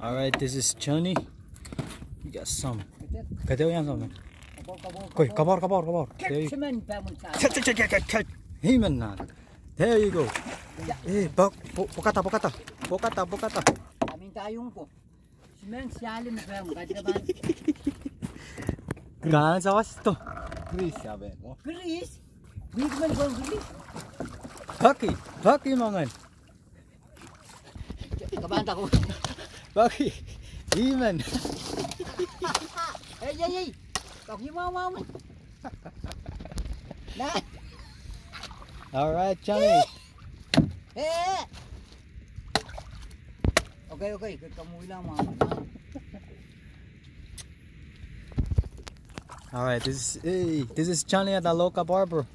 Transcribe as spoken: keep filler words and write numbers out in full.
Alright, this is Johnny. We got some. Kau tahu yang sama? Kau kabor kabor kabor. Hei mana? There you go. Eh, bok pokata pokata pokata pokata. Kami tayung po. Semen sialim bang badaban. Gan zawas to. Chris ya bang. Chris, big man bang Chris. Hockey, hockey mangan. Kabanta ko. Bakit? Iman. Hey, hey, hey. Talk you wow wow. Nah. All right, Johnny. Eh. Okay, okay. Kamuy lang mama. All right, this is hey, this is Johnny at the local barber.